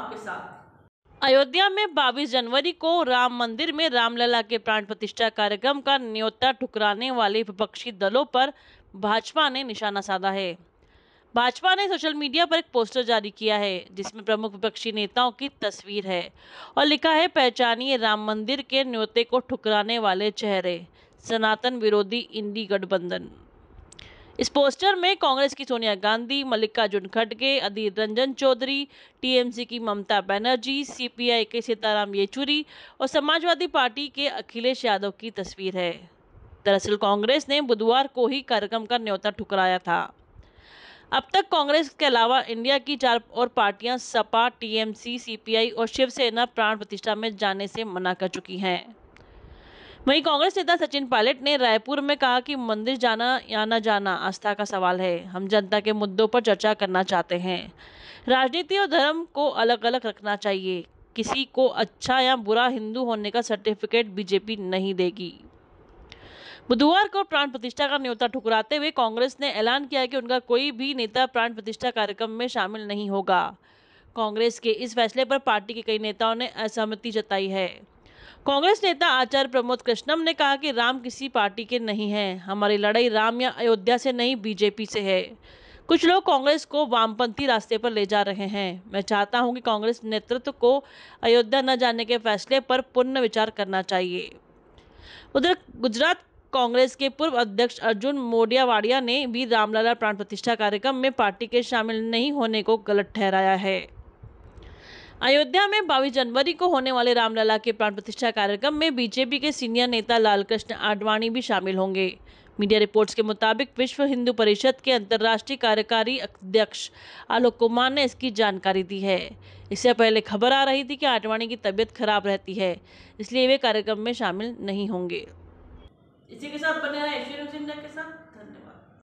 आपके साथ। अयोध्या में 22 जनवरी को राम मंदिर में रामलला के प्राण प्रतिष्ठा कार्यक्रम का न्योता ठुकराने वाले विपक्षी दलों पर भाजपा ने निशाना साधा है। भाजपा ने सोशल मीडिया पर एक पोस्टर जारी किया है जिसमें प्रमुख विपक्षी नेताओं की तस्वीर है और लिखा है, पहचानिए राम मंदिर के न्योते को ठुकराने वाले चेहरे, सनातन विरोधी इंडी गठबंधन। इस पोस्टर में कांग्रेस की सोनिया गांधी, मल्लिकार्जुन खड़गे, अधीर रंजन चौधरी, टीएमसी की ममता बनर्जी, सीपीआई के सीताराम येचुरी और समाजवादी पार्टी के अखिलेश यादव की तस्वीर है। दरअसल कांग्रेस ने बुधवार को ही कार्यक्रम का न्योता ठुकराया था। अब तक कांग्रेस के अलावा इंडिया की चार और पार्टियां सपा, टीएमसी, सीपीआई और शिवसेना प्राण प्रतिष्ठा में जाने से मना कर चुकी हैं। वहीं कांग्रेस नेता सचिन पायलट ने रायपुर में कहा कि मंदिर जाना या न जाना आस्था का सवाल है, हम जनता के मुद्दों पर चर्चा करना चाहते हैं। राजनीति और धर्म को अलग अलग रखना चाहिए, किसी को अच्छा या बुरा हिंदू होने का सर्टिफिकेट बीजेपी नहीं देगी। बुधवार को प्राण प्रतिष्ठा का न्योता ठुकराते हुए कांग्रेस ने ऐलान किया कि उनका कोई भी नेता प्राण प्रतिष्ठा कार्यक्रम में शामिल नहीं होगा। कांग्रेस के इस फैसले पर पार्टी के कई नेताओं ने असहमति जताई है। कांग्रेस नेता आचार्य प्रमोद कृष्णम ने कहा कि राम किसी पार्टी के नहीं है, हमारी लड़ाई राम या अयोध्या से नहीं, बीजेपी से है। कुछ लोग कांग्रेस को वामपंथी रास्ते पर ले जा रहे हैं। मैं चाहता हूं कि कांग्रेस नेतृत्व को अयोध्या न जाने के फैसले पर पुनः विचार करना चाहिए। उधर गुजरात कांग्रेस के पूर्व अध्यक्ष अर्जुन मोडियावाड़िया ने भी रामलला प्राण प्रतिष्ठा कार्यक्रम में पार्टी के शामिल नहीं होने को गलत ठहराया है। अयोध्या में 22 जनवरी को होने वाले रामलला के प्राण प्रतिष्ठा कार्यक्रम में बीजेपी के सीनियर नेता लालकृष्ण आडवाणी भी शामिल होंगे। मीडिया रिपोर्ट्स के मुताबिक विश्व हिंदू परिषद के अंतर्राष्ट्रीय कार्यकारी अध्यक्ष आलोक कुमार ने इसकी जानकारी दी है। इससे पहले खबर आ रही थी कि आडवाणी की तबीयत खराब रहती है, इसलिए वे कार्यक्रम में शामिल नहीं होंगे। इसी के साथ बने रहिए एशियन न्यूज़ इंडिया के साथ। धन्यवाद।